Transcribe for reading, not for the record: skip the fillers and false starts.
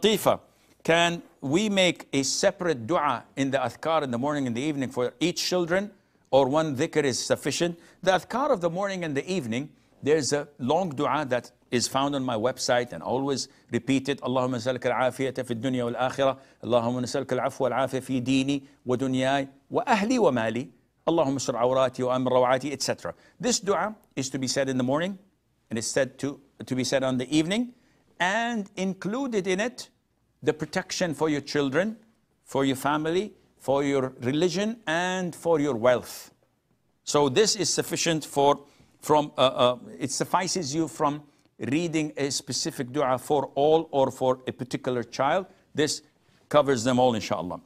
Latifa, can we make a separate dua in the Athkaar in the morning and the evening for each children, or one dhikr is sufficient? The Athkaar of the morning and the evening, there's a long dua that is found on my website and always repeated. Allahumma nas'aluka al-afiyata fi dunya wal-akhirah. Allahumma nas'aluka al-afwa wal-afiyata fi dini wa dunyaya wa ahli wa mali. Allahumma sir awrati wa amr rawati, etc. This dua is to be said in the morning and it's said to be said on the evening, and included in it the protection for your children, for your family, for your religion, and for your wealth. So this is sufficient for it suffices you from reading a specific dua for all or for a particular child. This covers them all, inshallah.